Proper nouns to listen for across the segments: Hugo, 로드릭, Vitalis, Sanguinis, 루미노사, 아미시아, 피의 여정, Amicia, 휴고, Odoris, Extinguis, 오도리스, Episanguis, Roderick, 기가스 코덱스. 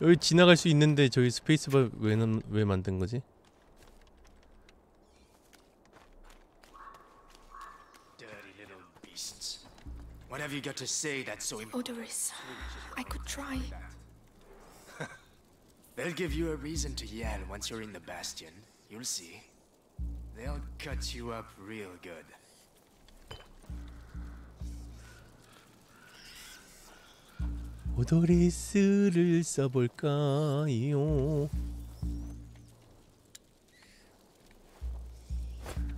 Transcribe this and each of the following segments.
여기 지나갈 수 있는데 저기 스페이스바 왜 만든 거지? What have you got to say that's so important? Odoris, I could try. They'll give you a reason to yell once you're in the bastion. You'll see. They'll cut you up real good. 오도리스를 써볼까요?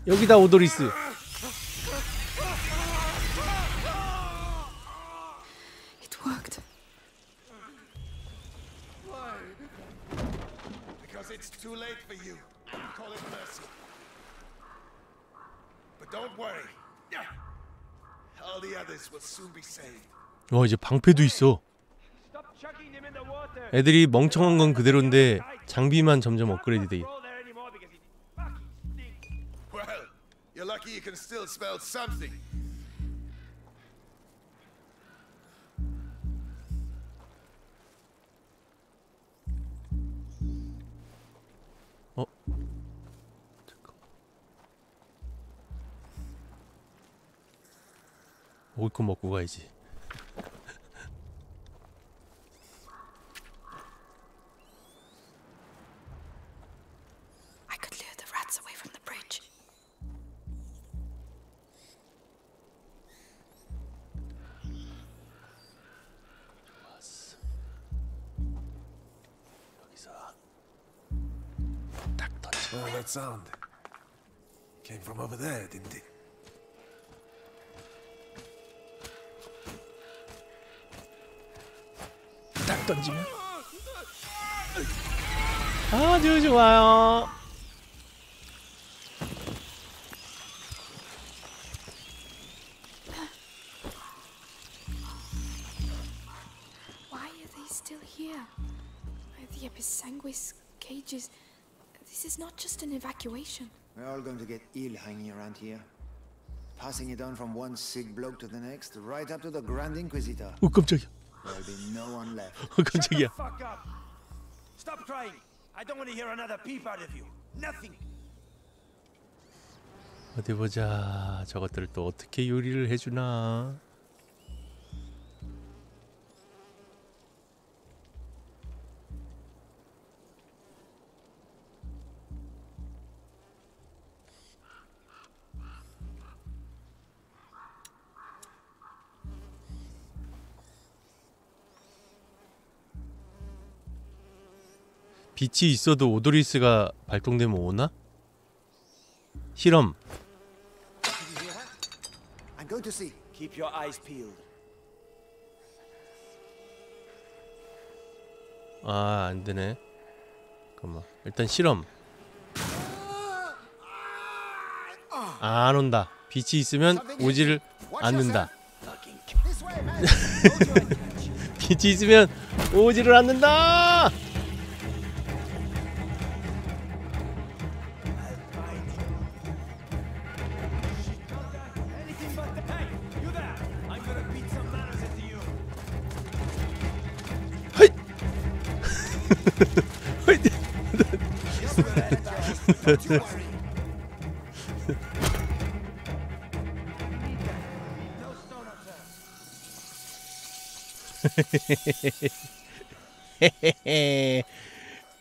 여기다 오도리스. It's too late for you. Call it mercy. But don't worry. All the others will soon be saved. 와, 이제 방패도 있어. 애들이 멍청한 건 그대로인데 장비만 점점 업그레이드 돼. Well, you're lucky you can still spell something. 어? 잠깐. 먹을 거 먹고 가야지. I could lure the rats away from the bridge. 좋았어. 여기서. Oh, that sound came from over there, didn't it? 딱 던지면 아주 좋아요. Why are they still here? The episanguis cages. This is not just an evacuation. We're all going to get ill hanging around here. Passing it on from one sick bloke to the next, right up to the Grand Inquisitor. Oh, 깜짝이야. There'll be no one left. Oh, 깜짝이야. Shut the fuck up. Stop crying. I don't want to hear another peep out of you. Nothing. 어디 보자. 저것들을 또 어떻게 요리를 해주나. 빛이 있어도 오도리스가 발동되면 오나? 실험. I'm going to see. Keep your eyes peeled. 아, 안 되네. 잠깐만. 일단 실험. 아, 안 온다. 빛이 있으면 오지를 않는다. 빛이 있으면 오지를 않는다.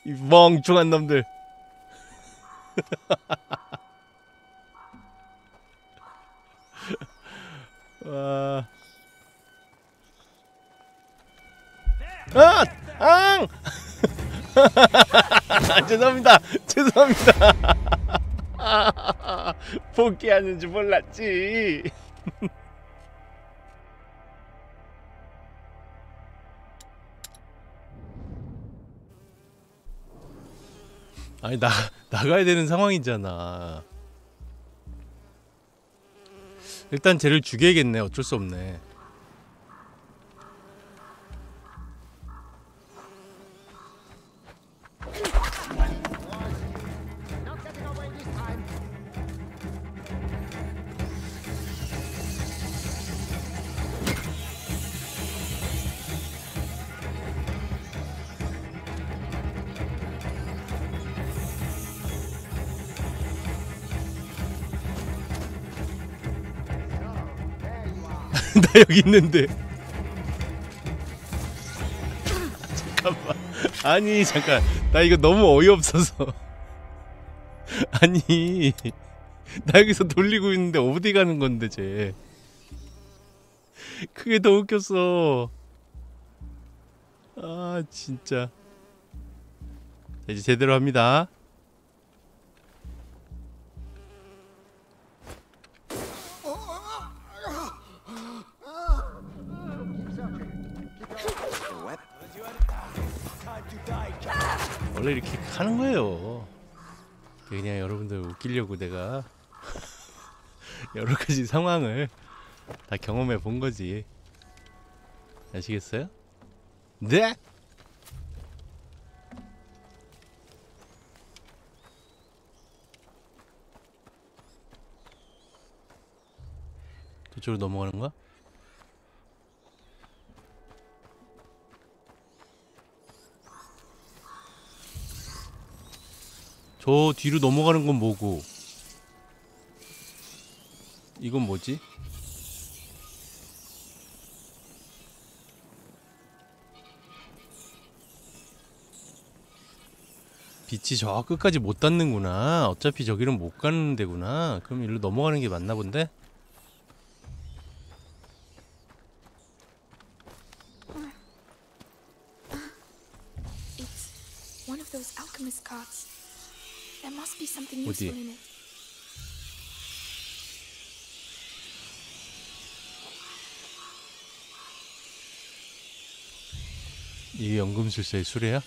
이 멍청한 놈들. 와. 아! 앙! 죄송합니다. 죄송합니다. 복귀하는 줄 몰랐지. 아니 나가야 되는 상황이잖아. 일단 쟤를 죽여야겠네. 어쩔 수 없네. 나 여기 있는데. 잠깐만. 아니 잠깐. 나 이거 너무 어이없어서. 아니 나 여기서 돌리고 있는데 어디 가는 건데 쟤. 그게 더 웃겼어. 아 진짜. 자, 이제 제대로 합니다. 원래 이렇게 하는 거예요. 그냥 여러분들 웃기려고 내가 여러 가지 상황을 다 경험해 본 거지. 아시겠어요? 네? 저쪽으로 넘어가는 거야? 저 뒤로 넘어가는 건 뭐고? 이건 뭐지? 빛이 저 끝까지 못 닿는구나. 어차피 저기는 못 가는 데구나. 그럼 일로 넘어가는 게 맞나 본데? 어디? 이게 연금술사의 수레야?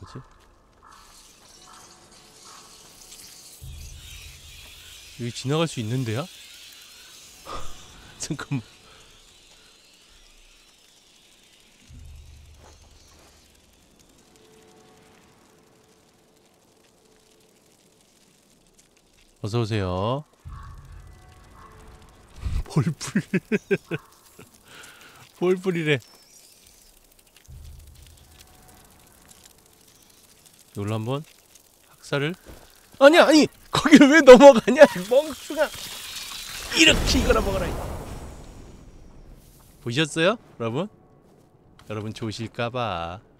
뭐지? 여기 지나갈 수 있는데야? 잠깐만. 어서오세요. 볼풀. 볼풀이래. 이걸로 한번 학살을. 아니야, 아니 거기를 왜 넘어가냐 멍충아. 이렇게 이거나 먹어라. 보셨어요 여러분? 여러분 좋으실까봐.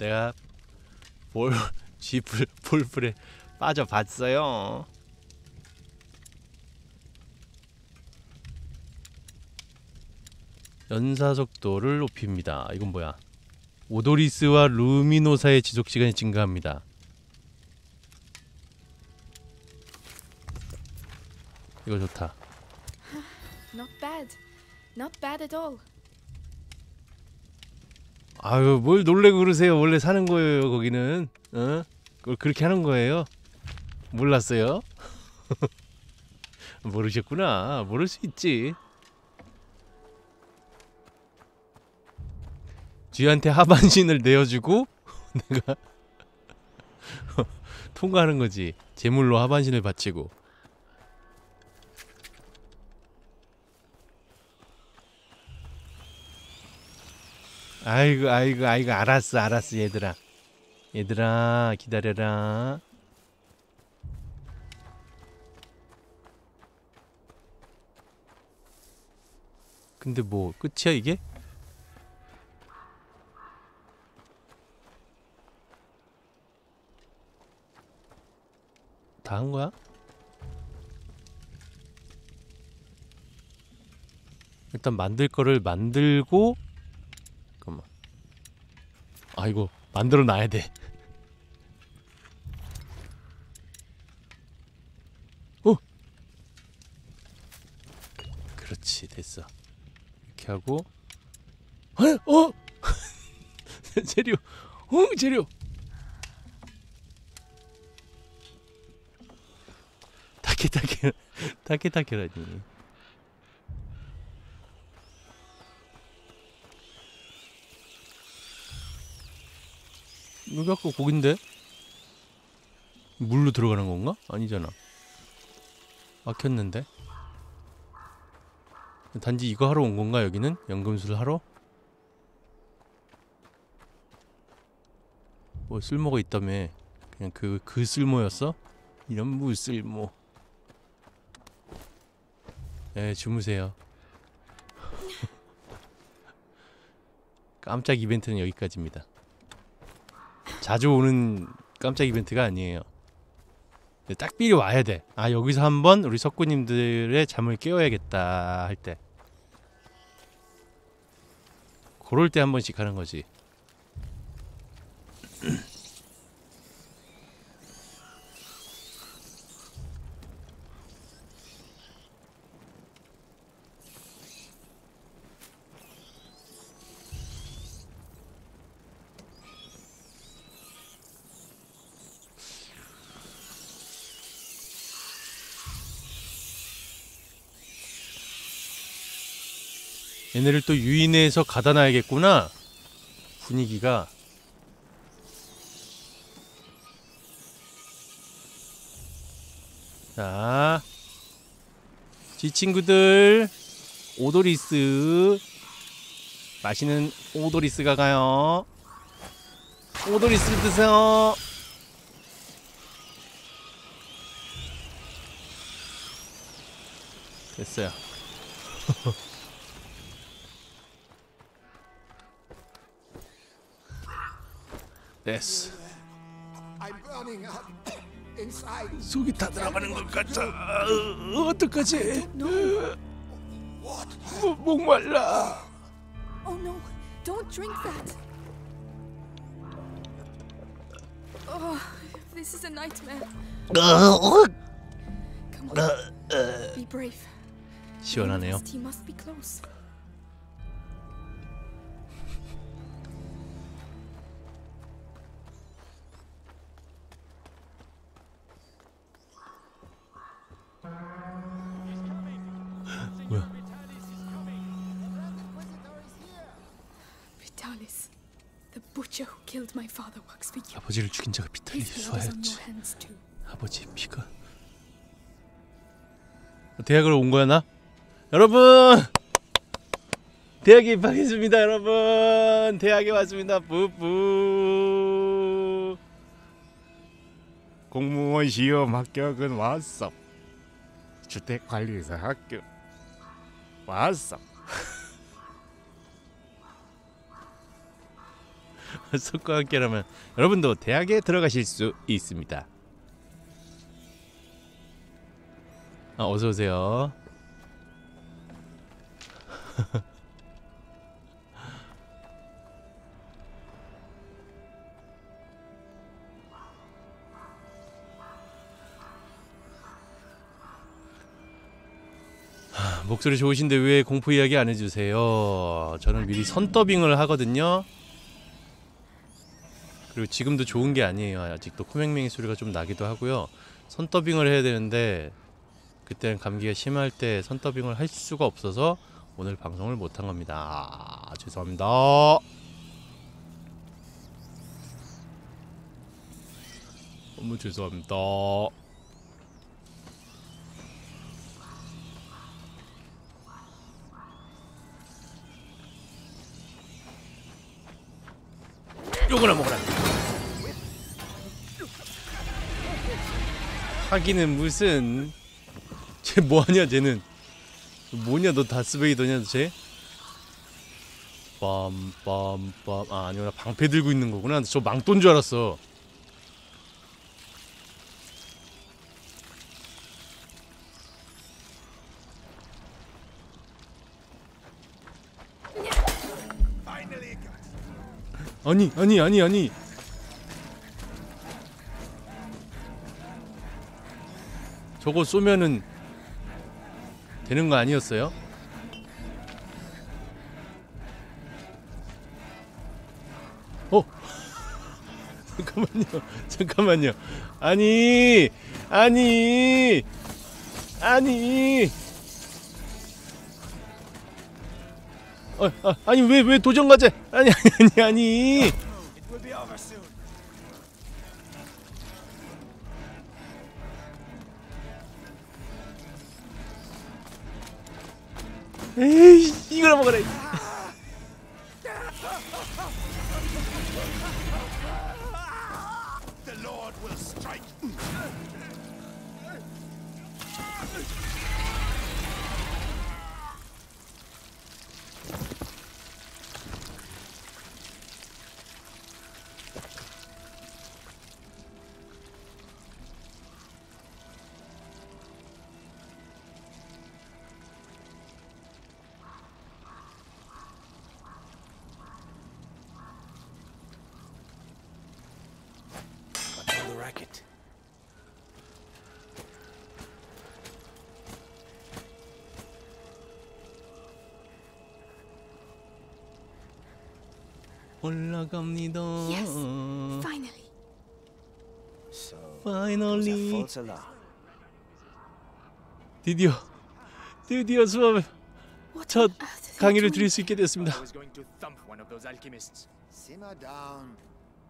내가 볼풀에 빠져봤어요. 연사속도를 높입니다. 이건 뭐야? 오도리스와 루미노사의 지속시간이 증가합니다. 이거 좋다. Not bad. Not bad at all. 아유 뭘 놀래고 그러세요. 원래 사는 거예요 거기는. 어? 그걸 그렇게 하는 거예요. 몰랐어요? 모르셨구나. 모를 수 있지. 쥐한테 하반신을 내어주고 내가 통과하는 거지. 제물로 하반신을 바치고. 아이고 아이고 아이고. 알았어 알았어. 얘들아 얘들아 기다려라. 근데 뭐 끝이야 이게? 다 한 거야? 일단 만들 거를 만들고. 아 이거 만들어 놔야 돼. 오! 그렇지 됐어. 이렇게 하고. 아, 어! 재료! 어! 재료! 타케타케 타케타케라니. 여기 아까 고긴데? 물로 들어가는 건가? 아니잖아. 막혔는데? 단지 이거 하러 온 건가 여기는? 연금술 하러? 뭐 쓸모가 있다며. 그냥 그 쓸모였어? 이런 무쓸모. 예, 주무세요. 깜짝 이벤트는 여기까지입니다. 자주 오는 깜짝 이벤트가 아니에요. 네, 딱 미리 와야 돼. 아, 여기서 한번 우리 석구님들의 잠을 깨워야겠다 할 때, 그럴 때 한 번씩 하는 거지. 얘네를 또 유인해서 가다 놔야겠구나. 분위기가 자, 지 친구들 오도리스 맛있는 오도리스가 가요. 오도리스 드세요. 됐어요. 됐어. 속이 다 들어가는 것 같아. 어떡하지? 목말라. Oh no, don't drink that. Oh, this is a nightmare. Come on. Be brave. 시원하네요. He must be close. 아버지를 죽인 자가 비탈리를 수하였지. 아버지의 피가. 대학을 온 거야 나? 여러분! 대학에 입학했습니다 여러분! 대학에 왔습니다. 뿌뿌. 공무원 시험 합격은 왔어. 주택관리사 합격 왔어. 속과 함께라면 여러분도 대학에 들어가실 수 있습니다. 아, 어서 오세요. 하, 목소리 좋으신데 왜 공포 이야기 안 해주세요? 저는 미리 선더빙을 하거든요. 그리고 지금도 좋은 게 아니에요. 아직도 코맹맹이 소리가 좀 나기도 하고요. 선더빙을 해야 되는데 그때는 감기가 심할 때 선더빙을 할 수가 없어서 오늘 방송을 못한 겁니다. 아, 죄송합니다. 너무 죄송합니다. 요거나 먹어라. 하기는 무슨, 쟤 뭐하냐 쟤는. 뭐냐 너 다스베이더냐 쟤? 빰빰빰. 아, 아니구나, 방패 들고 있는 거구나. 저 망토인 줄 알았어. 아니 저거 쏘면은 되는 거 아니었어요? 어? 잠깐만요. 아니. 아니 왜 도전 과제? 아니. 에이, 이걸 먹어라. 올라갑니다. Yes, finally. So, finally. 드디어 수업을 첫 강의를 드릴 수 있게 됐습니다.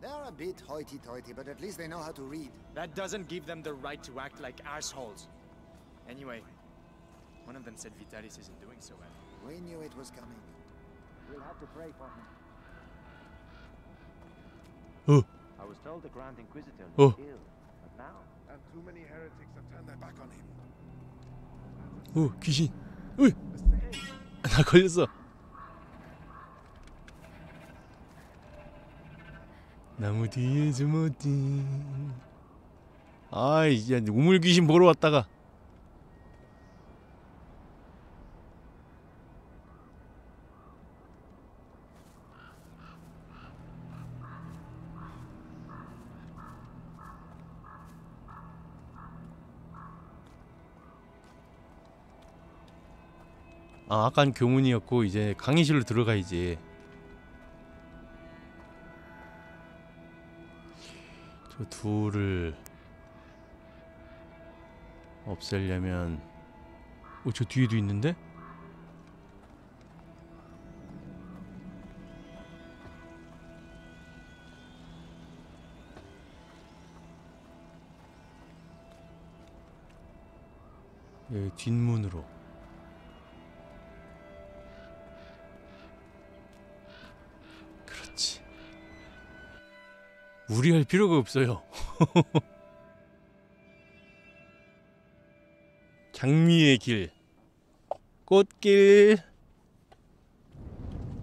They're a bit hoity-toity, but at least they know how to read. That doesn't give them the right to act like assholes. Anyway, one of them said Vitalis isn't doing so well. We knew it was coming. We'll have to pray for him. Oh. I was told the Grand Inquisitor was ill, but now and too many heretics have turned their back on him. Oh, 귀신. 어이. 나 걸렸어. 나무 뒤에 숨었지. 아이, 이제 우물 귀신 보러 왔다가. 아, 아깐 교문이었고 이제 강의실로 들어가야지. 둘을 없애려면 저 뒤에도 있는데? 여기 뒷문으로 그렇지. 무리할 필요가 없어요. 장미의 길, 꽃길,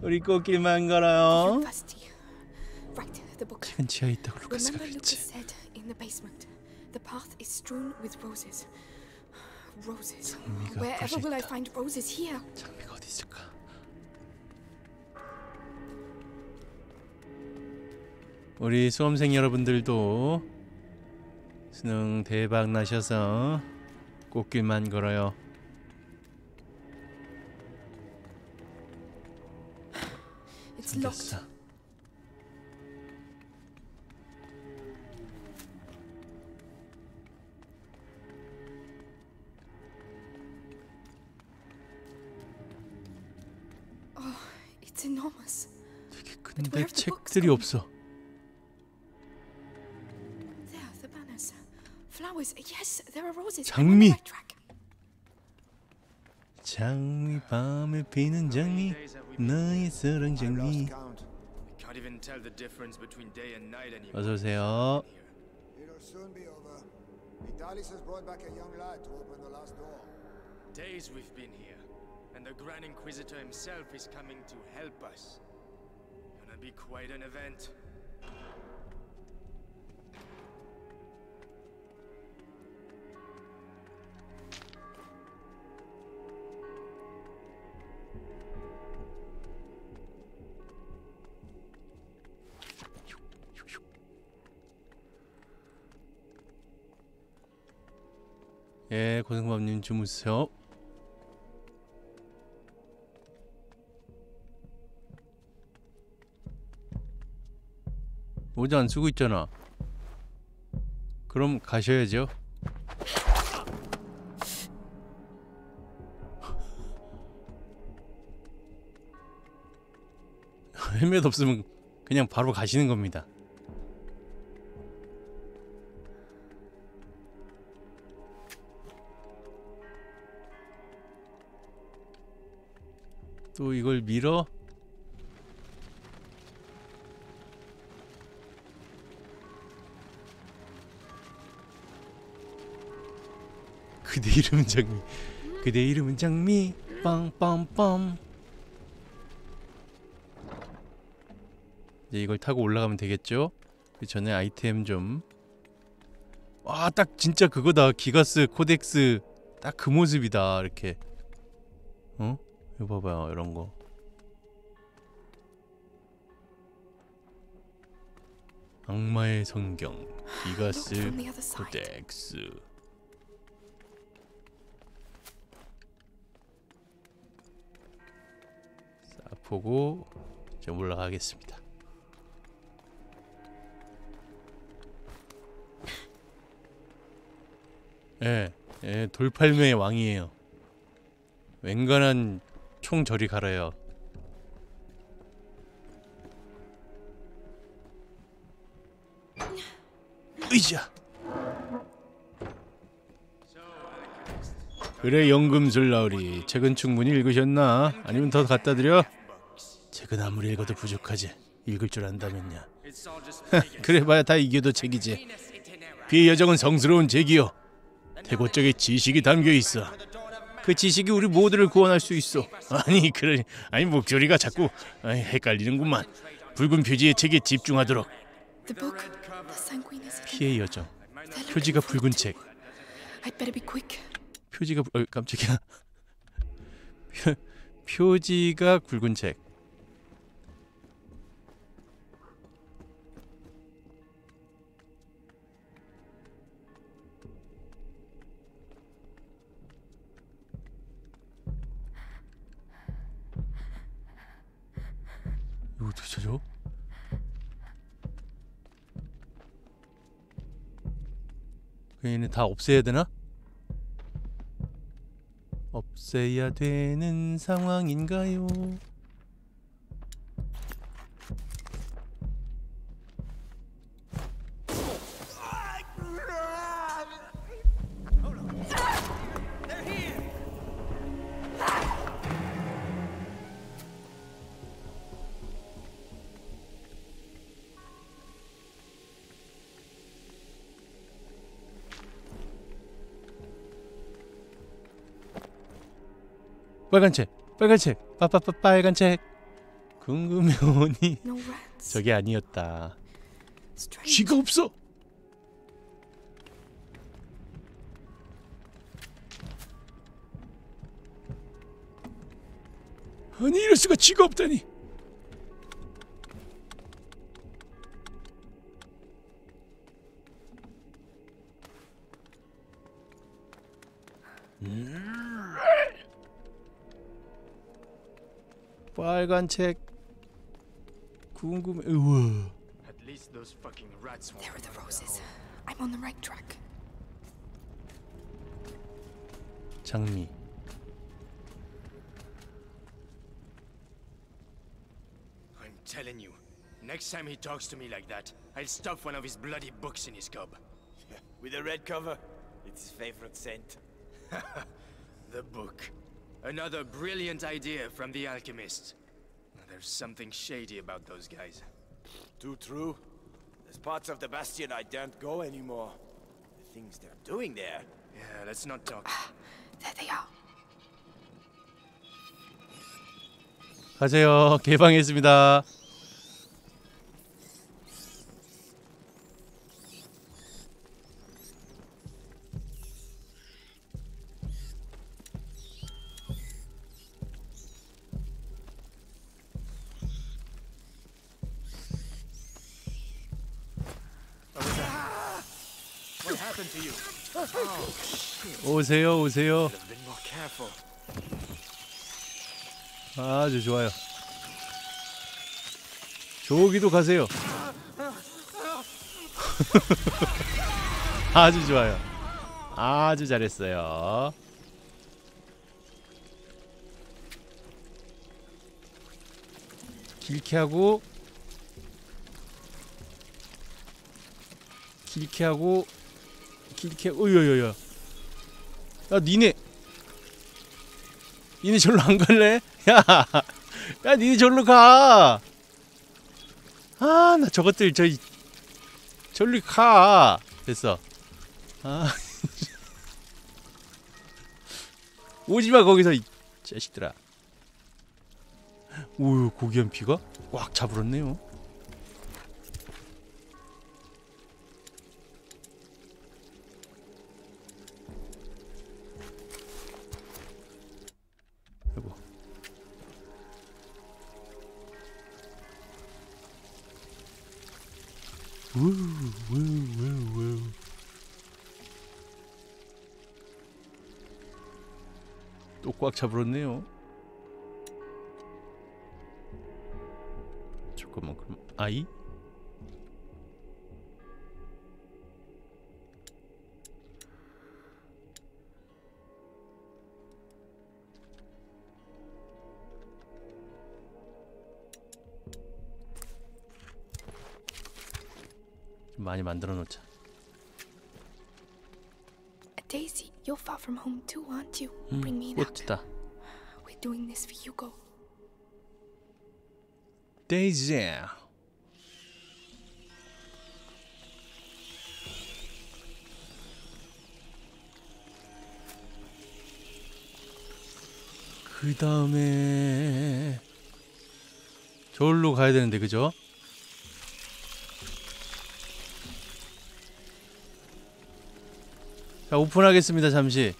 우리 꽃길만 걸어요. 책은 지하에 있다고 루카스가 그랬지. 장미가 어디 있을까? 우리 수험생 여러분들도 수능 대박 나셔서 꽃길만 걸어요. 생겼어. 되게 큰데 책들이 없어. 장미. 장미, 밤에 피는 장미, 나의 사랑 장미. 어서 오세요. 예, 고생밥님 주무세요. 모자 안 쓰고 있잖아. 그럼 가셔야죠. 헬멧 없으면 그냥 바로 가시는 겁니다. 또 이걸 밀어? 그대 이름은 장미. 그대 이름은 장미. 빵빵빵. 이제 이걸 타고 올라가면 되겠죠? 그 전에 아이템 좀. 와, 딱 진짜 그거다. 기가스 코덱스 딱 그 모습이다. 이렇게. 어? 이거 봐봐요. 이런 거. 악마의 성경. 기가스 코덱스. 싹 보고 이제 올라가겠습니다. 예, 예, 돌팔매의 왕이에요. 웬간한 총 저리 갈아요. 으이자. 그래, 연금술나으리. 책은 충분히 읽으셨나? 아니면 더 갖다 드려? 책은 아무리 읽어도 부족하지. 읽을 줄 안다면야. 그래봐야 다 이겨도 책이지. 피의 여정은 성스러운 책이요. 대고적의 지식이 담겨있어. 그 지식이 우리 모두를 구원할 수 있어. 아니 그래, 아니 목소리가 자꾸 헷갈리는구만. 붉은 표지의 책에 집중하도록. 피의 여정. 표지가 붉은 책. 표지가 깜짝이야. 표지가 붉은 책. 이거 도대체 저? 얘네 다 없애야 되나? 없애야 되는 상황인가요? 빨간 책, 빨간 책, 빨간 책. 궁금해 오니 저게 아니었다. 쥐가 없어. 아니 이럴 수가, 쥐가 없다니. 빨간 책 궁금해. 우와. 장미. I'm telling you, next time he talks to me like that, I'll stuff one of his bloody books in his gob. With a red cover, it's his favorite scent. The book. Another brilliant idea from the alchemist. There's something shady about those guys. Too true. There's parts of the Bastion I daren't go anymore. The things they're doing there. Yeah, let's not talk. There they are. 가세요. 개방했습니다. 오세요, 오세요. 아주 좋아요. 저기도 가세요. 아주 좋아요. 아주 잘했어요. 길게 하고, 길게 하고, 길게. 오요요요. 야, 니네 절로 안 갈래? 야, 니네 절로 가. 아, 나 저것들 절로 가. 됐어. 아, 오지마 거기서 이 자식들아. 오유, 고귀한 피가 꽉 차불었네요. 우우우우우. 또 꽉 차버렸네요. 잠깐만, 그럼 아이? 많이 만들어 놓자. Daisy, you're far from home too, aren't you? Bring me up. We're doing this for Hugo. Daisy. 그 다음에 저기로 가야 되는데, 그죠? 자, 오픈하겠습니다. 잠시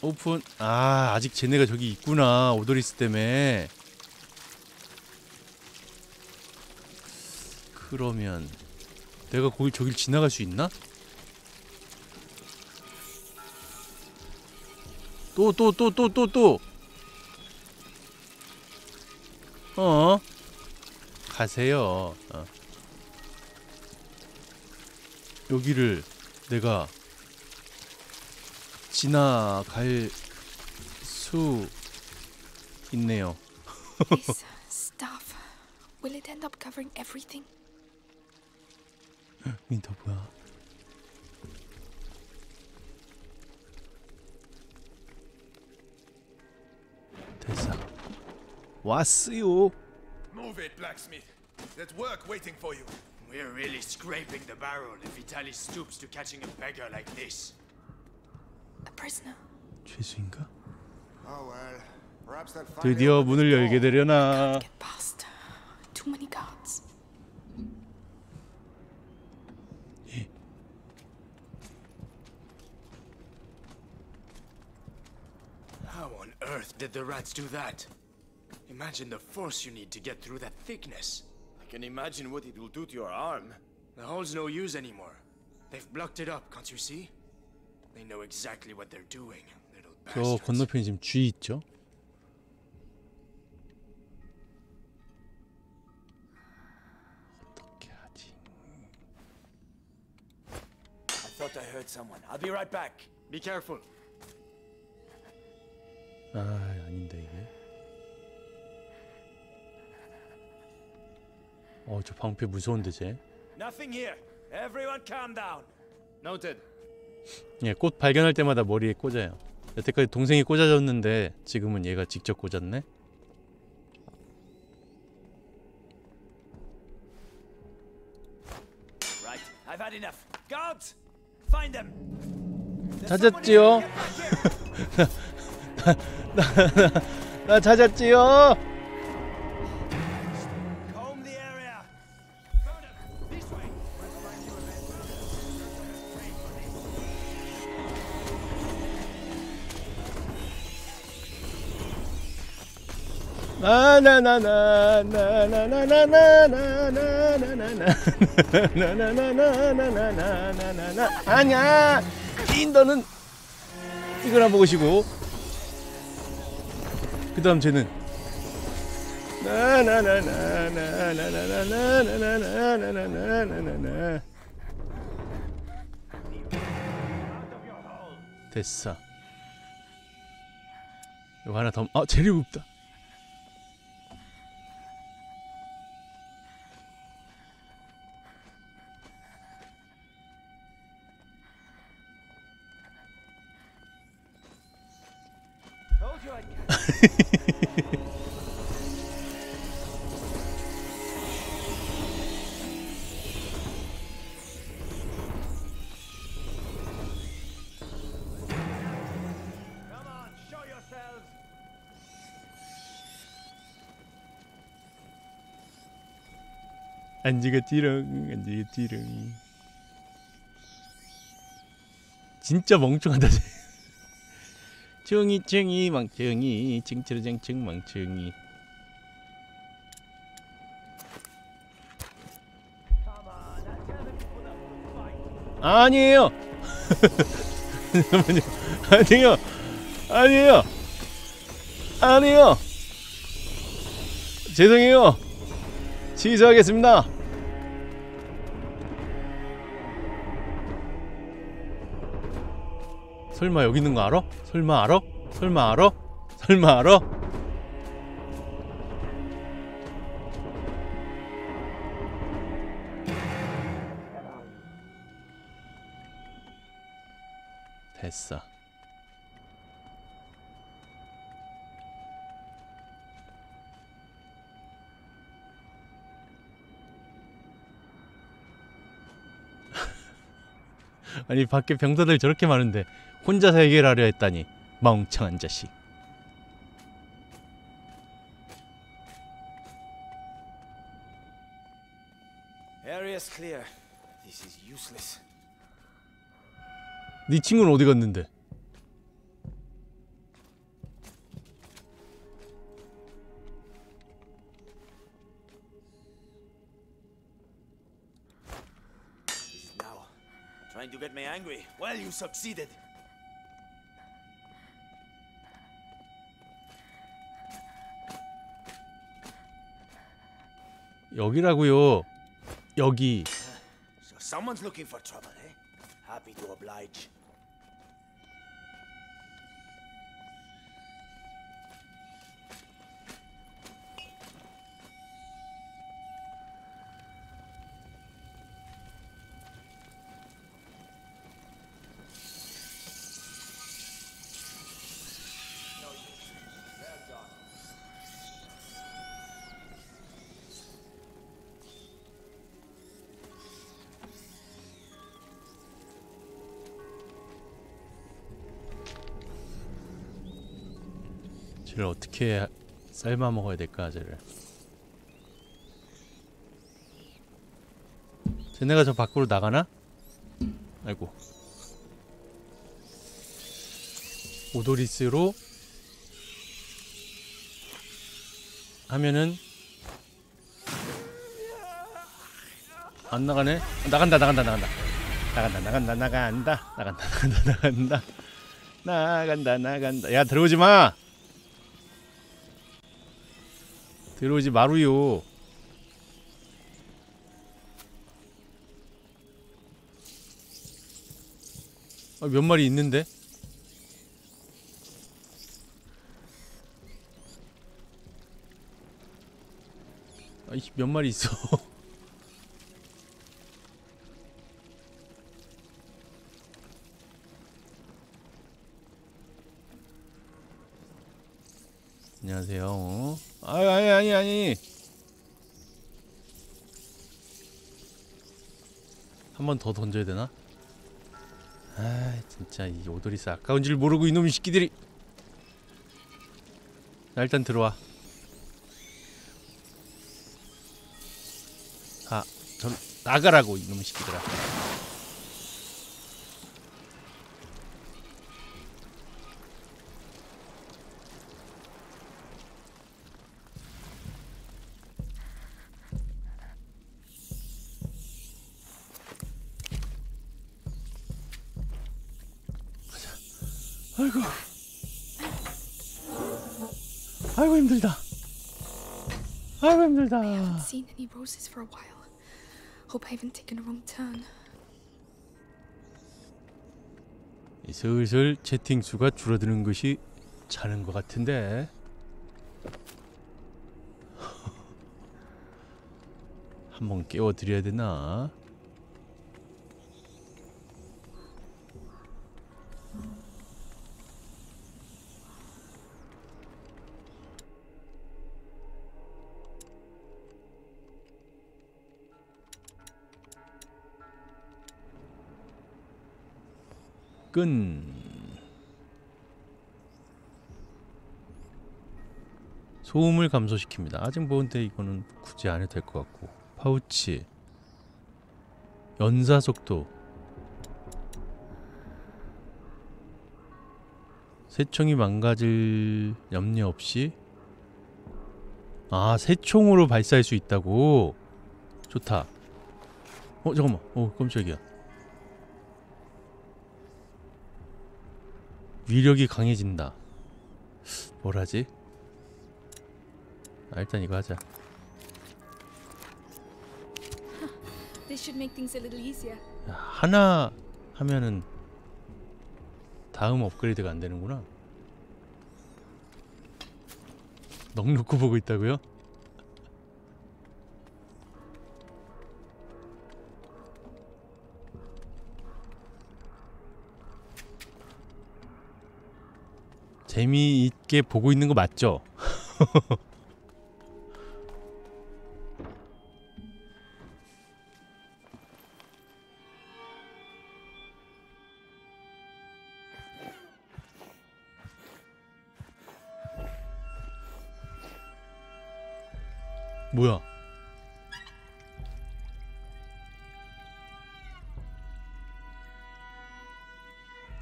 오픈. 아, 아직 쟤네가 저기 있구나. 오도리스 때문에. 그러면 내가 거기 저길 지나갈 수 있나? 또 어? 가세요. 여기를 내가 지나갈 수 있네요. This stuff, will it end up covering everything? 뭐야? 됐어. 왔어요. Move it, blacksmith. That work waiting for you. We're really scraping the barrel if Vitali stoops to catching a beggar like this. A prisoner. 죄수인가? Oh well. Perhaps that. 드디어 문을 열게 되려나. Too many guards. 예. How on earth did the rats do that? Imagine the force you need to get through that thickness. Can imagine what it will do to your arm. The hole's no use anymore. They've blocked it up, can't you see? They know exactly what they're doing, little bastards. 저 건너편에 지금 쥐 있죠? 어떻게 하지? I thought I heard someone. I'll be right back. Be careful. 아, 아닌데 이게. 어, 저 방패 무서운데 쟤. 예, 꽃 발견할 때마다 머리에 꽂아요. 여태까지 동생이 꽂아줬는데 지금은 얘가 직접 꽂았네. 찾았지요? 나 찾았지요? 아냐, 인더는 이거나 보고시고, 그 다음 쟤는 됐어. 이거 하나 더. 아, 재료가 없다. 안지겠지롱 안지겠지롱. 진짜 멍청하다. 쭝이 쭝이 망청이 쭝치르쟁청 망청이. 아니에요. 잠깐만요. 아니에요. 아니에요. 아니에요. 죄송해요. 취소하겠습니다. 설마 여기 있는 거 알아? 설마 알아? 설마 알아? 설마 알아? 됐어. 아니 밖에 병사들 저렇게 많은데 혼자서 해결하려 했다니 멍청한 자식. Area's clear. This is useless. 네 친구는 어디 갔는데? Trying to get me angry. Well, you succeeded. 여기라고요. 여기. So someone's looking for trouble, eh? Happy to oblige. 쟤를 어떻게 삶아 먹어야 될까? 쟤를 쟤네가 저 밖으로 나가나? 아이고 오도리스로 하면은 안 나가네? 나간다 나간다 나간다 나간다 나간다 나간다 나간다 나간다 나간다 나간다 나간다. 야 들어오지마! 들어오지 마루요. 아, 몇 마리 있는데? 아, 몇 마리 있어. 안녕하세요. 아니. 한 번 더 던져야 되나? 아, 진짜 이 오도리스 아까운 줄 모르고 이놈의 새끼들이. 자, 일단 들어와. 아, 전 나가라고 이놈의 새끼들아. 아이고 힘들다. 아이고 힘들다. I haven't seen any roses for a while. Hope I haven't taken a wrong turn. 슬슬 채팅 수가 줄어드는 것이 자는 것 같은데. 한번 깨워드려야 되나? 접근. 소음을 감소시킵니다. 아직 뭔데 이거는 굳이 안 해도 될 것 같고. 파우치. 연사속도. 새총이 망가질 염려 없이. 아, 새총으로 발사할 수 있다고? 좋다. 어, 잠깐만. 어, 깜짝이야. 위력이 강해진다. 뭐라지? 아, 일단 이거 하자. 야, 하나 하면은 다음 업그레이드가 안 되는구나. 넋 놓고 보고 있다고요? 재미있게 보고 있는 거 맞죠? 뭐야?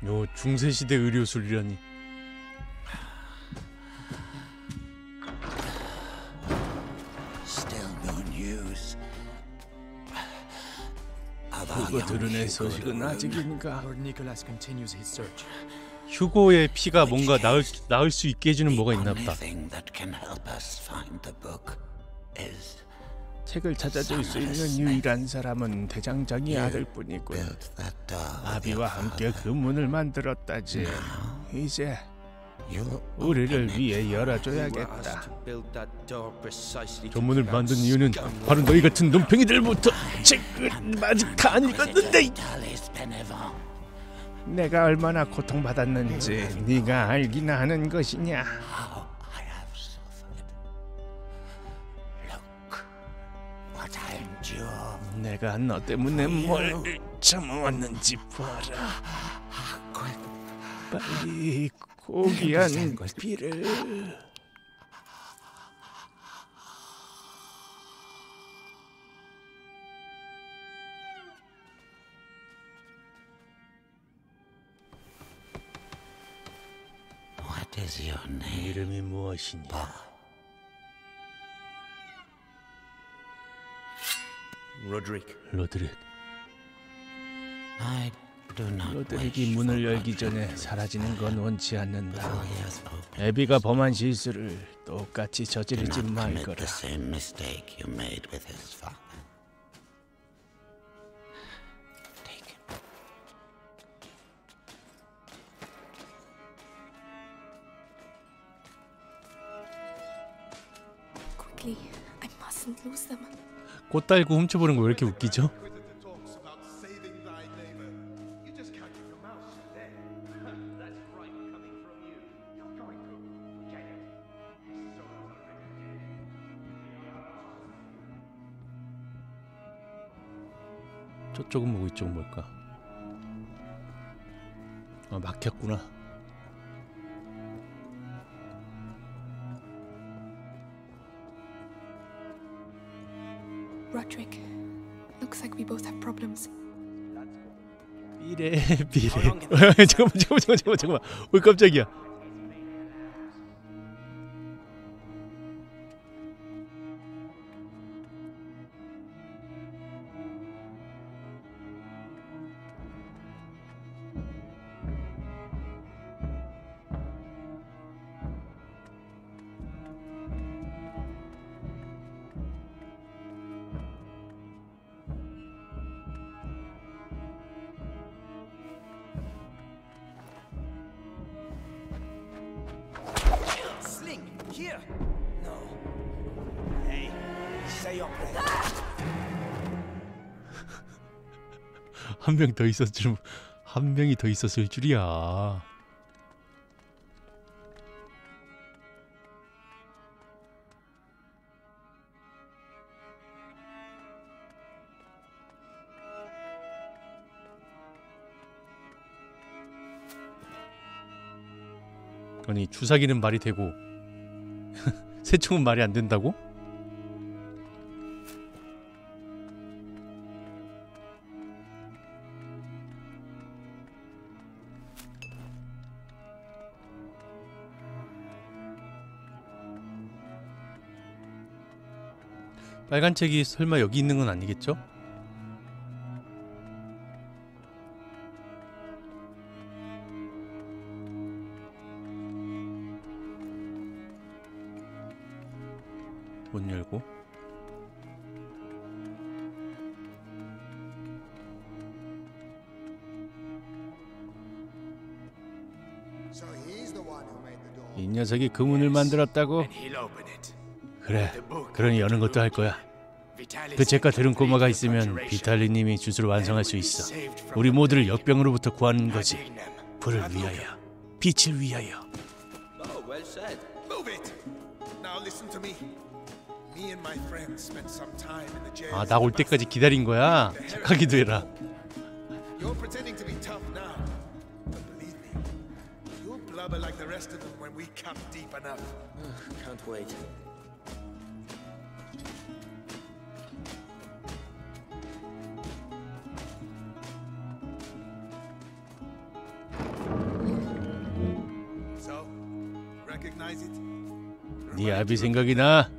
요 중세시대 의료술이라니. 휴고 드러낸 소식은 아직인가? 휴고의 피가 뭔가 나을 수 있게 해주는 뭐가 있나보다. 책을 찾아줄 수 있는 유일한 사람은 대장장이 아들뿐이고, 아비와 함께 그 문을 만들었다지. 이제 우리를 위해 열어줘야겠다. 저 문을 만든 이유는 바로 너희 같은 눈팽이들부터. 책을 아직 다 안 읽었는데 내가 얼마나 고통받았는지 네가 알기나 하는 것이냐. 내가 너 때문에 뭘 참아왔는지 봐라. 빨리 고귀한 피를. 이름이 무엇이냐? 로드릭. 로드릭이 문을 열기 전에 사라지는 건 원치 않는다. 에비가 범한 실수를 똑같이 저지르지 말거라. 꽃 달고 훔쳐보는 거 왜 이렇게 웃기죠? 저쪽은 뭐고 이쪽은 뭘까? 아, 막혔구나. Roderick, looks like we both have problems. 비례. 잠깐만. 왜 깜짝이야? 한 명이 더 있었을 줄이야. 아니 주사기는 말이 되고 새총은 말이 안 된다고? 빨간 책이 설마 여기 있는 건 아니겠죠? 문 열고 이 녀석이 그 문을 만들었다고? 그래, 그러니 여는 것도 할 거야. 그 책과 들은 꼬마가 있으면 비탈리님이 주술을 완성할 수 있어. 우리 모두를 역병으로부터 구하는 거지. 불을 위하여, 빛을 위하여. 아, 나 올 때까지 기다린 거야? 착하기도 해라. 네 아비 생각이 나?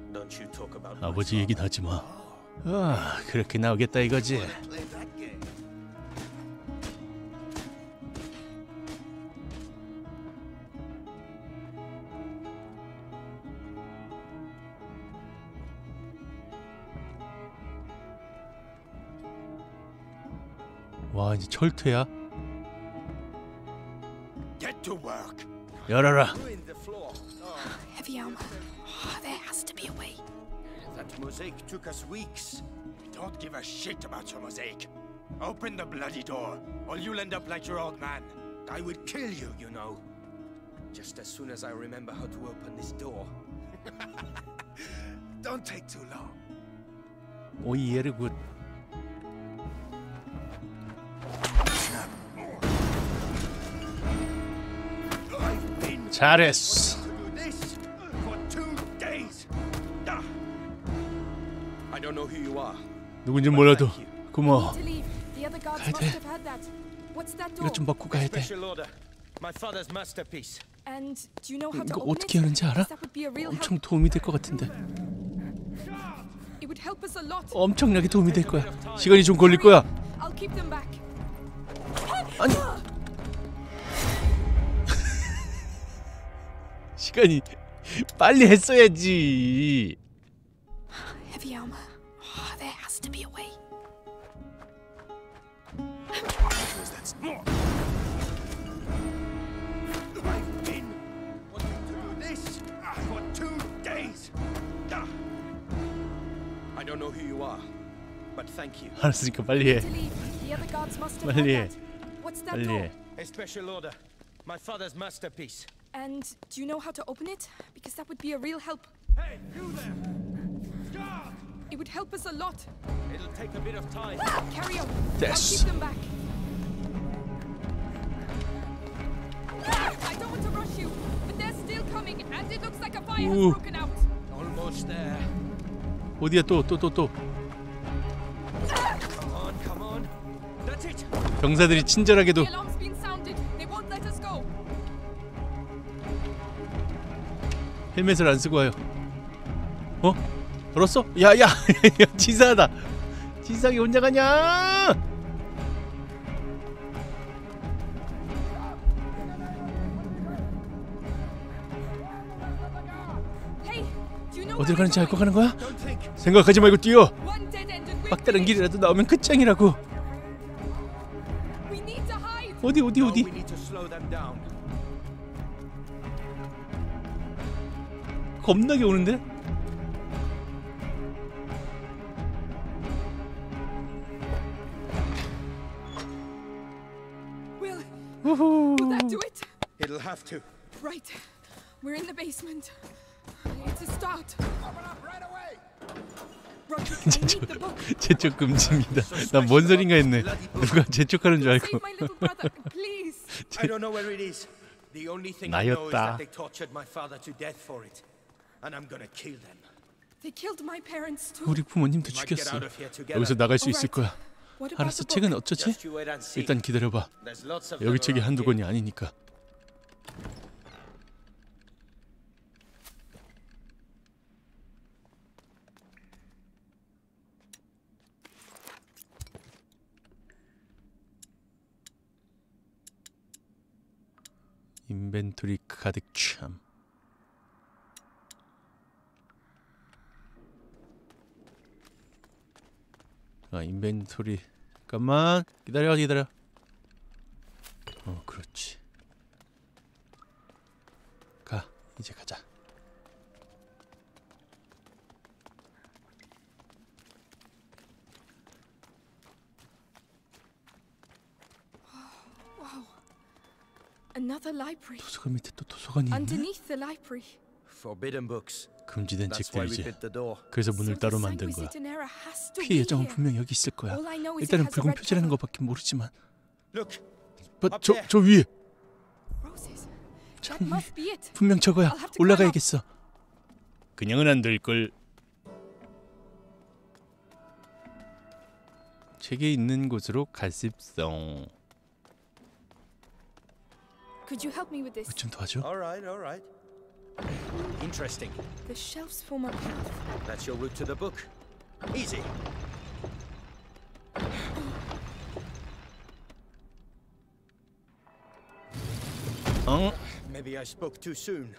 아버지 얘기는 하지 마. 아, 그렇게 나오겠다 이거지. 와, 이제 철퇴야? 열어라. Mosaic took us weeks. Don't give a shit about your mosaic. Open the bloody door, or you'll end up like your old man. I would kill you, you know. Just as soon as I remember how to open this door. Don't take too long. Oh, yeah, good. 잘했어. 누군지 몰라도 고마워. 가야 돼. 이것 좀 먹고 가야 돼. 이거 어떻게 하는지 알아? 엄청 도움이 될 것 같은데. 엄청나게 도움이 될 거야. 시간이 좀 걸릴 거야. 아니 시간이 빨리 했어야지. 알았으니까 빨리 해. 빨리 해. 빨리 해. A special order. My father's masterpiece. And do you know how to open it? Because that would be a real help. Hey, you there. Guard. It would help us a lot. It'll take a bit of time. Carry on. I'll keep them back. I don't want to rush you, but they're still coming and it looks like a fire has broken out. Almost there. 어디야 또. 병사들이 친절하게도 헬멧을 안 쓰고 와요. 어? 들었어? 야야! 치사하다! 치사하게 혼자 가냐! 어딜 가는지 알고 가는 거야? 생각하지 말고 뛰어! 막다른 길이라도 나오면 끝장이라고. 어디? 겁나게 오는데? 우후. 재촉 금지입니다. 난 뭔 소린가 했네. 누가 재촉하는 줄 알고. 나였다. 우리 부모님도 죽였어. 여기서 나갈 수 있을 거야. 알았어, 책은 어쩌지? 일단 기다려봐. 여기 책이 한두 권이 아니니까. 인벤토리 가득 참. 아, 인벤토리. 잠깐만 기다려, 기다려. 그렇지. 가, 이제 가자. 도서관 밑에 또 도서관이 있네. 금지된 책들이지. 그래서 문을 따로 만든 거야. 피의 여정은 분명 여기 있을 거야. 일단은 붉은 표지라는 것밖에 모르지만. 저 위에. 장미. 분명 저거야. 올라가야겠어. 그냥은 안 될 걸. 책에 있는 곳으로 가십성. 좀 도와줘. Interesting. The shelves form a path. That's your route to the book. Easy. Maybe I spoke too soon.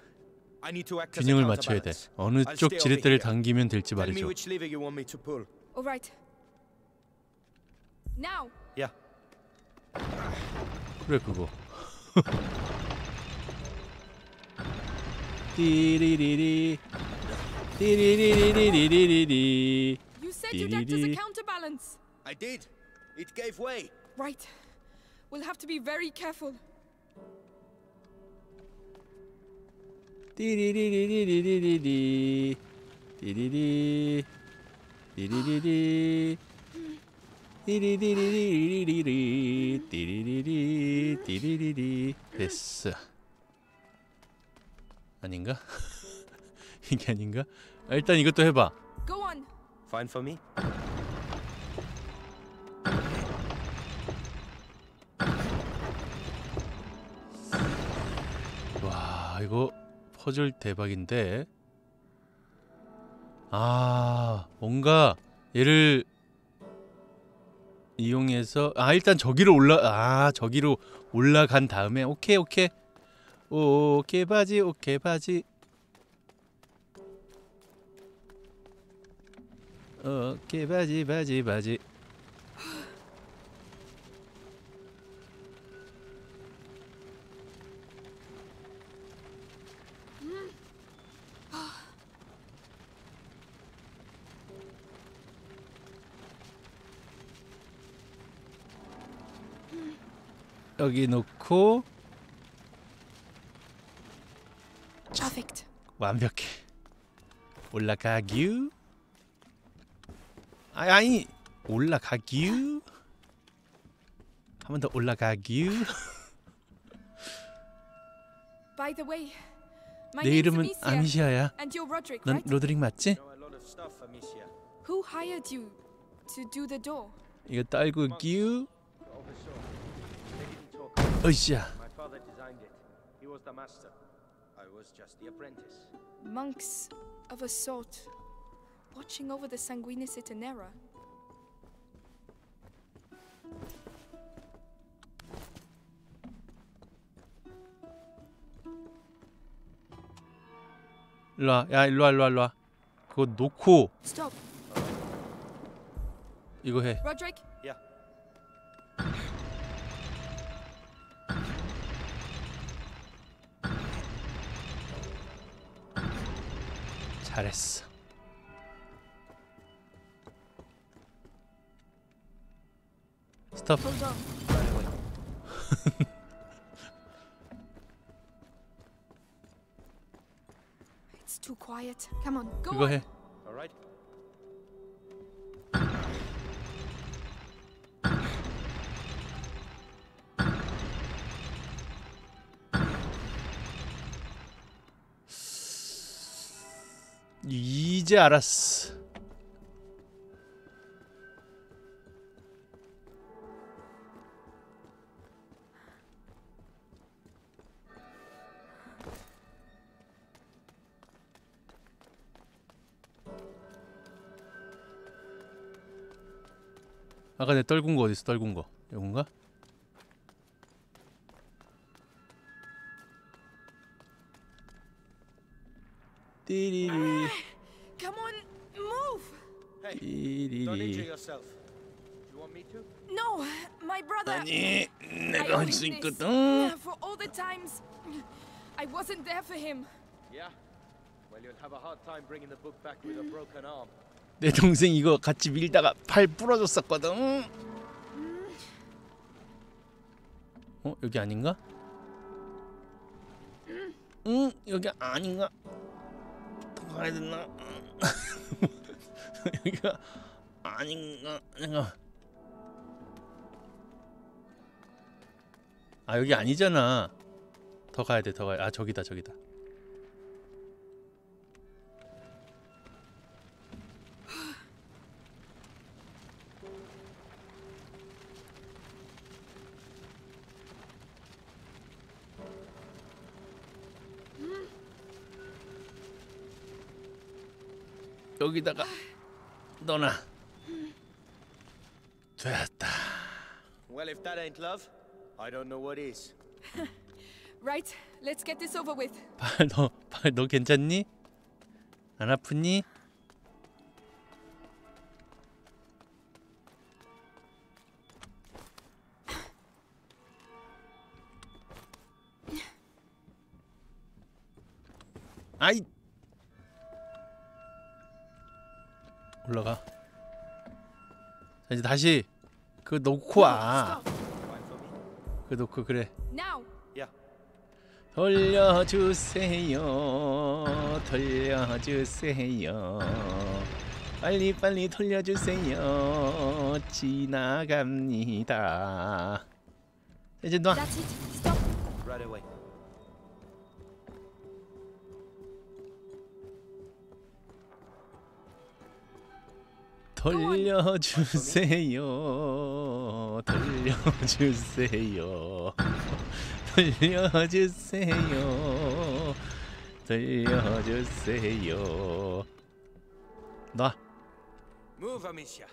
I need to act as a counterbalance. 어느 쪽 지렛대를 당기면 될지 말이죠. All right. Now. Yeah. 그래 그거. 띠리리리 띠리리리리리리리. You said you'd act as a counterbalance. I did. It gave way. Right. We'll have to be very careful. 띠리리리리리리리 띠리리 띠리리리 띠리리리리리리리 띠리리리 띠리리리. 됐어. 아닌가? 이게 아닌가? 아, 일단 이것도 해봐. Go on. Fine for me. 와, 이거 퍼즐 대박인데. 아, 뭔가 얘를 이용해서, 아, 일단 저기로 저기로 올라간 다음에. 오케이, 오케이. 오케이 바지, 오케이 바지. 오케이 바지, 바지, 바지. 여기 놓고. Perfect. 완벽해. 올라가규. 아니 올라가규. 한 번 더 올라가규. 내 이름은 아미시아야. 넌 로드릭 맞지? 이거 딸고 규. 으쌰. I was just the apprentice. Monks of a sort, watching over the sanguinis itinera. 일로와, 야 일로와, 일로와, 일로와. 그거 놓고. Stop. 이거 해. Roderick. Yeah. 잘했어. 스톱. 이거 해. 이제 알았어. 아까 내 떨군 거 어딨어? 떨군 거 요건가? 띠리리. Come on, move. Hey, don't injure yourself. You want me to? No, my brother. 아니, 내가 할 수 있거든. For all the times I wasn't there for him. Yeah. Well, you'll have a hard time bringing the book back with a broken arm. 내 동생 이거 같이 밀다가 팔 부러졌었거든. 어, 여기 아닌가? 응, 여기 아닌가? 더 가야 되나? 여기가 아닌가? 내가 아 여기 아니잖아. 더 가야 돼, 더 가야. 아 저기다, 저기다. 여기다가 넣어놔. 됐다. Well, if that ain't love, I don't know what is. Right, let's get this over with. 너 괜찮니? 안 아프니? 아이. 올라가. 자, 이제 다시 그 놓고 와. 그 놓고 그래. 돌려주세요. 돌려주세요. 빨리 빨리 돌려주세요. 지나갑니다. 이제 놔. 돌려주세요. 돌려주세요. 돌려주세요. 돌려주세요. 놔. Move, Amicia.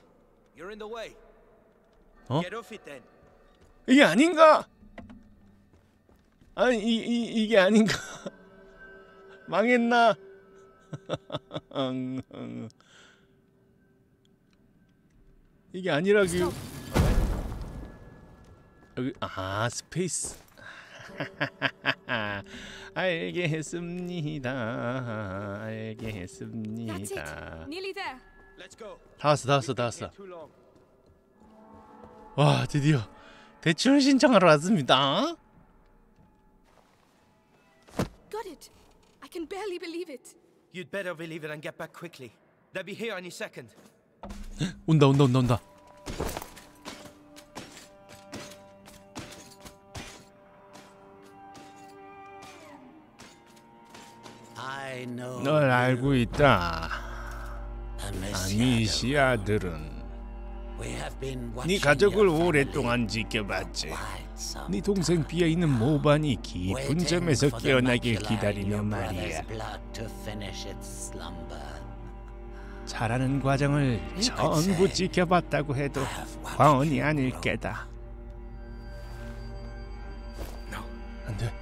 You're in the way. Get off it then. 이게 아닌가? 아니 이게 아닌가? 망했나? 이게 아니라기. 여기 아 스페이스. 알겠습니다. 알겠습니다. 다 왔어, 다 왔어, 다 왔어. 와 드디어 대출 신청하러 왔습니다. Got it. I can barely believe it. You'd better believe it and get back quickly. They'll be here any second. 온다 온다 온다 온다. 널 알고 있다. 아미시아들은 네 가족을 오랫동안 지켜봤지. 네 동생 피에 있는 모반이 깊은 잠에서 깨어나길 기다리며 말이야. 자라는 과정을 전부 지켜봤다고 해도 과언이 아닐 게다. 안돼.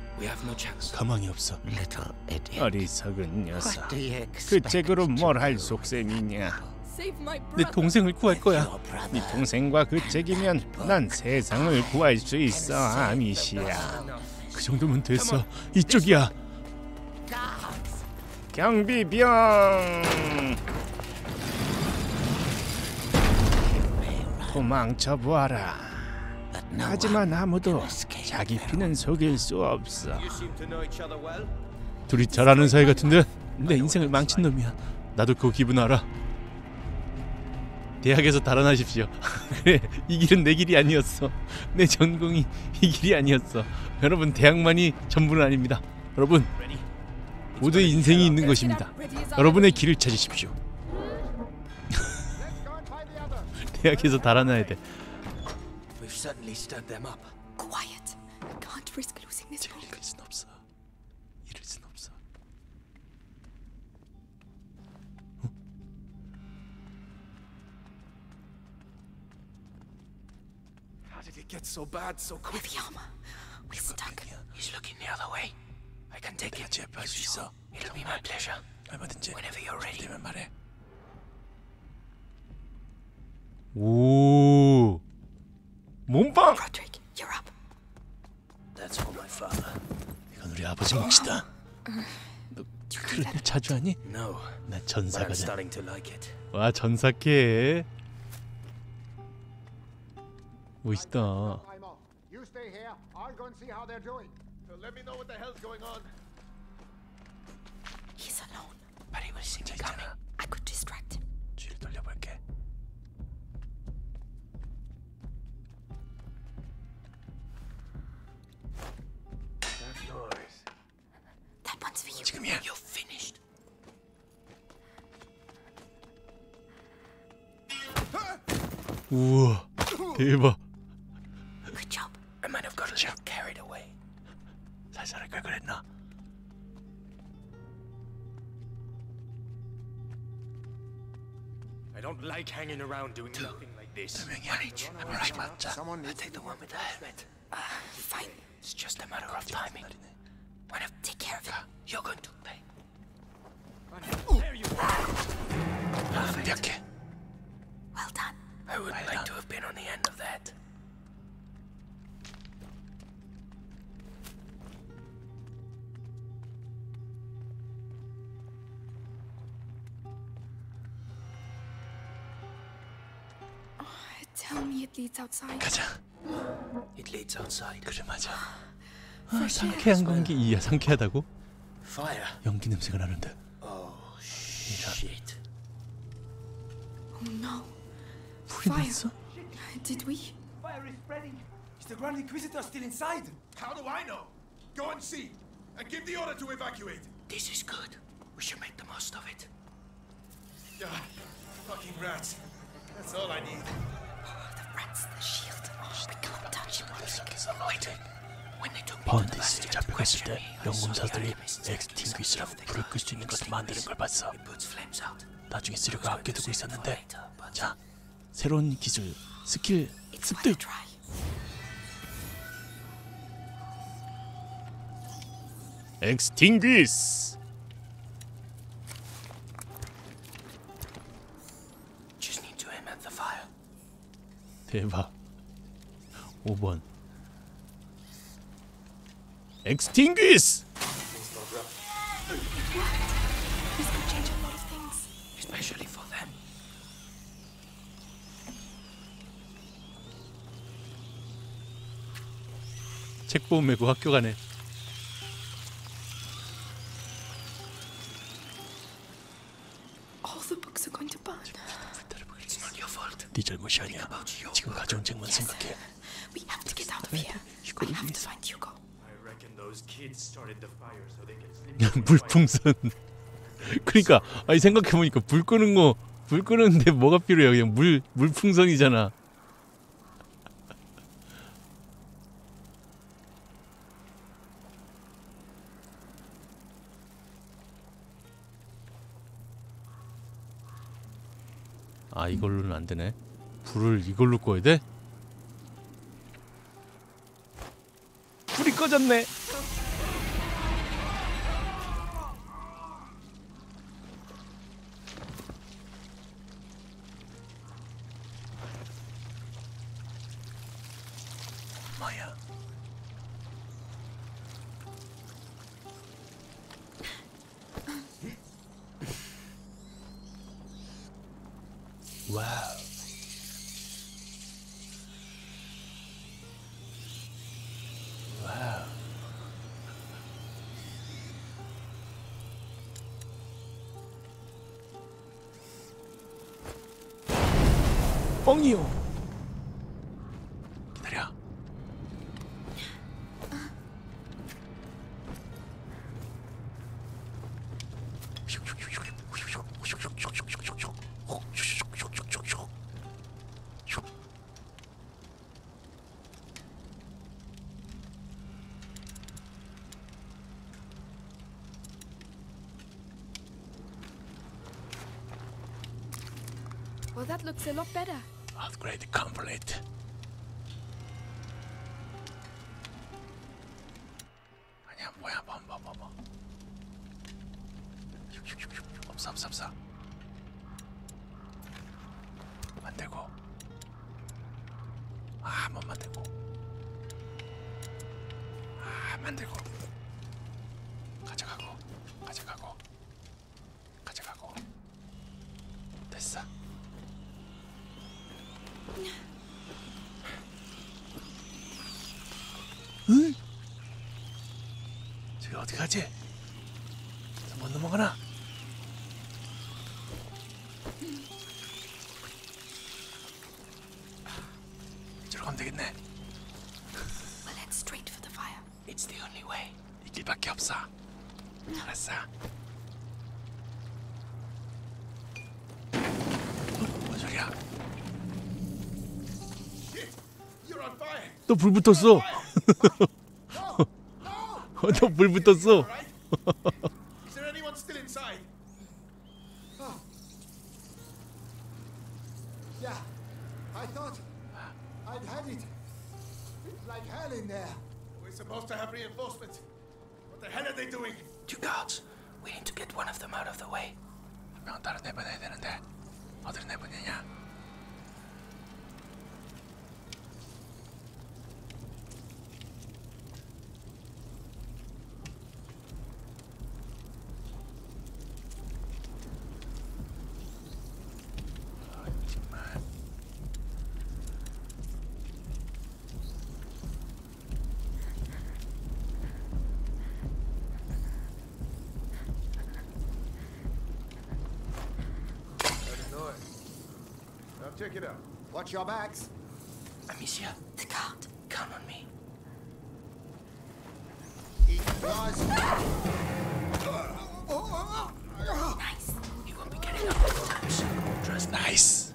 가망이 없어. 어리석은 녀석. 그 책으로 뭘 할 속셈이냐. 내 동생을 구할 거야. 네 동생과 그 책이면 난 세상을 구할 수 있어, 아미시아. 그 정도면 됐어. 이쪽이야. 경비병. 도망쳐보아라. 하지만 아무도 자기 피는 속일 수 없어. 둘이 잘 아는 사이 같은데? 내 인생을 망친 놈이야. 나도 그 기분 알아. 대학에서 달아나십시오. 그래, 이 길은 내 길이 아니었어. 내 전공이 이 길이 아니었어. 여러분, 대학만이 전부는 아닙니다. 여러분, 모두의 인생이 있는 것입니다. 여러분의 길을 찾으십시오. 대학에서 달아나야 돼. 제일 순 없어. 이럴 순 없어. 어? How did it get so bad so quickly? We're stuck. He's looking the other way. I can take it. It'll be my pleasure. Whenever you're ready. 오, 몸빵. Roderick, you're up. That's for my father. 이건 우리 아버지 몫이다. 너 그런 일 자주 하니? No. 나 전사가자. 와, 전사케. 멋있다. 뒤를 돌려볼게. 지금이야. 우와, 대박. 살살할 걸 그랬나? I don't like hanging around doing nothing like this. Someone needs to take the one with the helmet. Fine. It's just a matter of timing. One of take care of it. You're going to pay. There you are. Well done. I would like to have been on the end of that. Tell me it leads outside. 가자. It leads outside. 그래 맞아. 아, 상쾌한 공기. 이야, 상쾌하다고? Fire. 연기 냄새가 나는데. Oh shit. Oh no. 불이 났어? Did we? Fire is spreading. Is the Grand Inquisitor still inside? How do I know? Go and see, and give the order to evacuate. This is good. We should make the most of it. Yeah. Fucking rats. That's all I need. The shield. We can't touch him. 번데스를 잡혀갔을 때 영웅사들이 엑스팅귀스라고 불을 끌 수 있는 것을 만드는 걸 봤어. 나중에 쓰려고 아껴두고 있었는데. 자, 새로운 기술, 스킬 습득. 엑스팅귀스. 대박. 5번 엑스팅귀스. 책 보험 메고 학교 가네. 네 잘못이 아니야. 지금 가져온 책만 생각해. 물풍선. 그러니까 아니 생각해 보니까 불 끄는 거, 불 끄는데 뭐가 필요해? 그냥 물풍선이잖아. 아, 이걸로는 안 되네. 불을 이걸로 꺼야 돼? 불이 꺼졌네. 뭐야? 와우. 뻥이요. 기다려. that looks a lot better. Upgrade complete. 아니야 뭐야 뭐. 없어. 만들고. 못 만들고. 만들고. 가져가고. 됐어. 응? 저기 어떻게 가지? 못 넘어가나? 이쪽으로 가면 되겠네. Well, let's straight for the fire. It's the only way. 이 길밖에 없어. 알았어. 뭔 소리야? 또 불 붙었어. 또 불 붙었어. Check it out. Watch your backs. Amicia, the guard. Count on me. Eat yours. Nice. You won't be getting up with touch. Dress nice.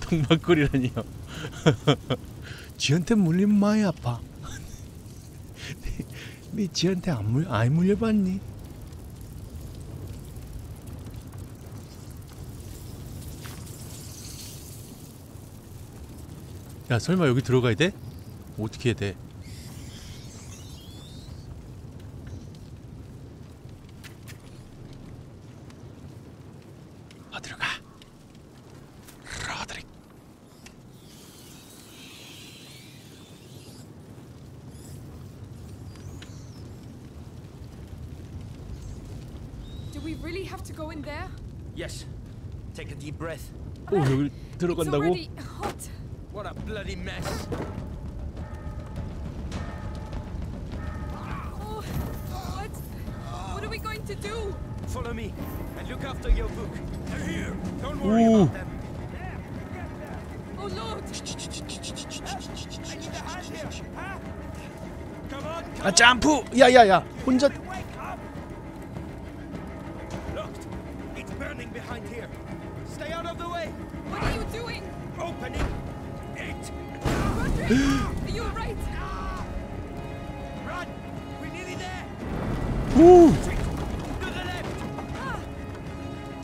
동막골이라니요. 지한테 물린 마이 아파. 네 지한테 안 물려봤니? 야 설마 여기 들어가야 돼? 어떻게 해야 돼? 어디로 가? 로드릭 Yes. Take a deep breath. 오, 여기 들어간다고? What a bloody mess. Oh, what are we going to do? Follow me and look after your book. They're here. Don't worry about them. Oh Lord. I need a hand here. Come on. 아 점프. 야야야. 혼자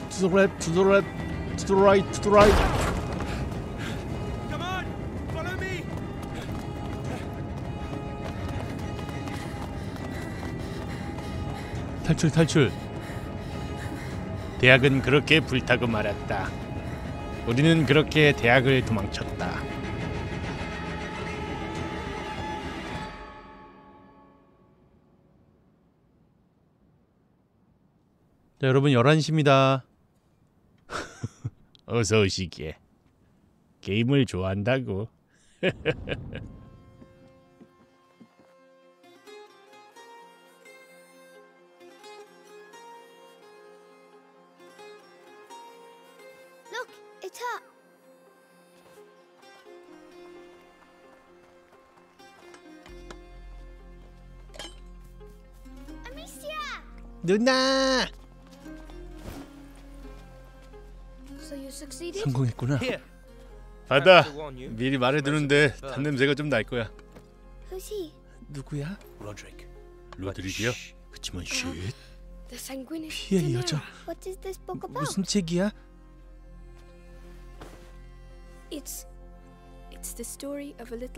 To the left, to the left, to the right, to the right. Come on, follow me. 탈출. 대학은 그렇게 불타고 말았다. 우리는 그렇게 대학을 도망쳤다. 자, 여러분 11시입니다. 어서 오시기에. 게임을 좋아한다고. Look, it's her. 아미시아. 누나. 성공했구나. 받아. 미리 말해두는데 단냄새가 좀 날 거야. 누구야? 로드릭. 로드릭이요? 그치만 쉿. 피의 여정. 무슨 책이야?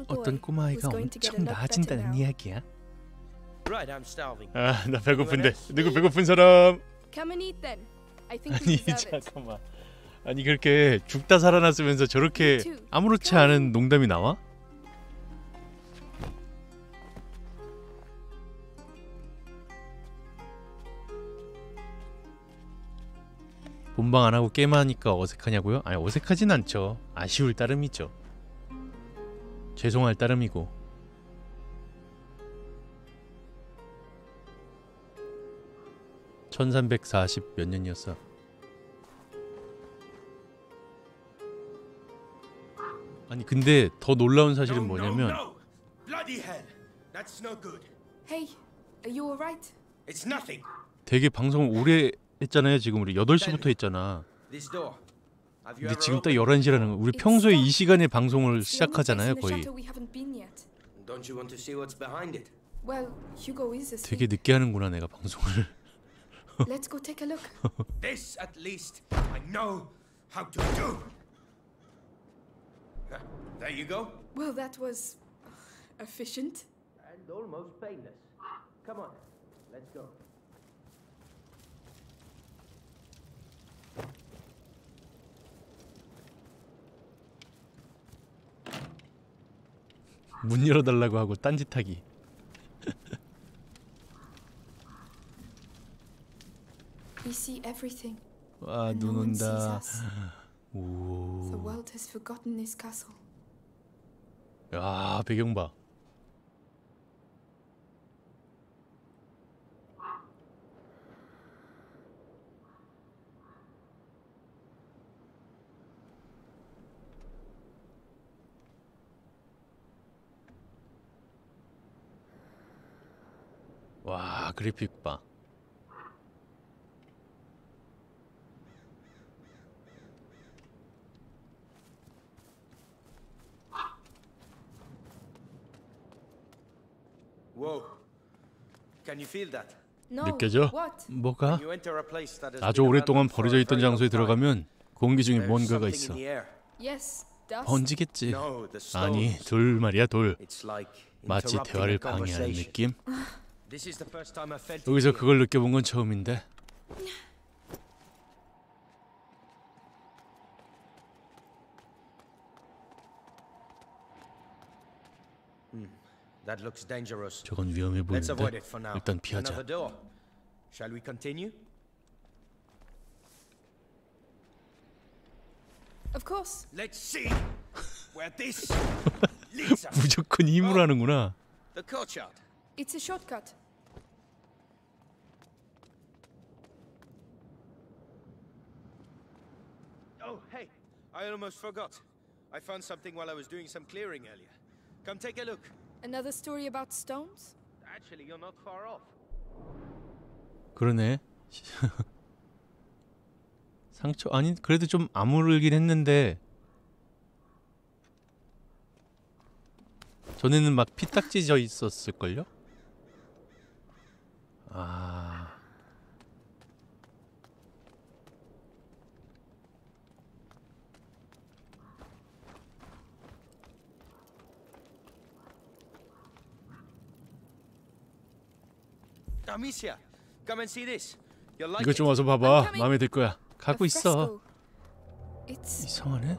어떤 꼬마아이가 엄청 나아진다는 이야기야. 아, 나 배고픈데. 누구 배고픈 사람? 아니 잠깐만. 아니 그렇게 죽다 살아났으면서 저렇게 아무렇지 않은 농담이 나와? 본방 안 하고 게임하니까 어색하냐고요? 아니 어색하진 않죠. 아쉬울 따름이죠. 죄송할 따름이고. (1340) 몇 년이었어? 아니 근데 더 놀라운 사실은 뭐냐면 되게 방송을 오래 했잖아요. 지금 우리 8시부터 했잖아. 근데 지금 딱 11시라는 거. 우리 평소에 이 시간에 방송을 시작하잖아요, 거의. 되게 늦게 하는구나, 내가 방송을. 문 열어달라고 하고 딴짓하기. 와, 눈 온다. 오. 야, 배경 봐. 와, 그래픽 봐. 느껴져? 뭐가? 아주 오랫동안 버려져 있던 장소에 들어가면 공기 중에 뭔가가 있어. 번지겠지. 아니, 돌 말이야, 돌. 마치 대화를 방해하는 느낌? 여기서 그걸 느껴본 건 처음인데. 저건 위험해 보이는데 일단 피하자. 무조건 힘으로 하는구나. Oh, hey. I almost forgot. I found something while I was doing some clearing earlier. Come take a look. Another story about stones? Actually, you're not far off. 그러네. 상처 아니 그래도 좀 아물긴 했는데 전에는 막 피딱지 져 있었을 걸요? 아. 아미시아, come and see this. 이거 좀 와서 봐봐. 마음에 들 거야. 갖고 있어. 이상하네.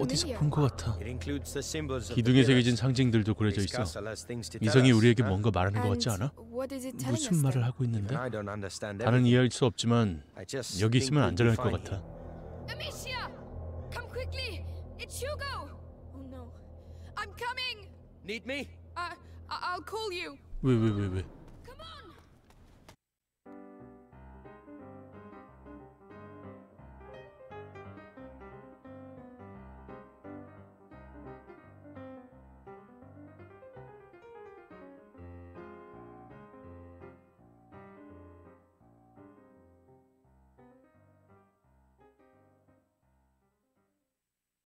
어디서 본 것 같아. 기둥에 새겨진 상징들도 그려져 있어. 이성이 우리에게 뭔가 말하는 것 같지 않아? 무슨 말을 하고 있는데? 나는 이해할 수 없지만 여기 있으면 안전할 것 같아. 아미시아, come quickly. It's Hugo. Oh no, I'm coming. Need me? I'll call you. 왜?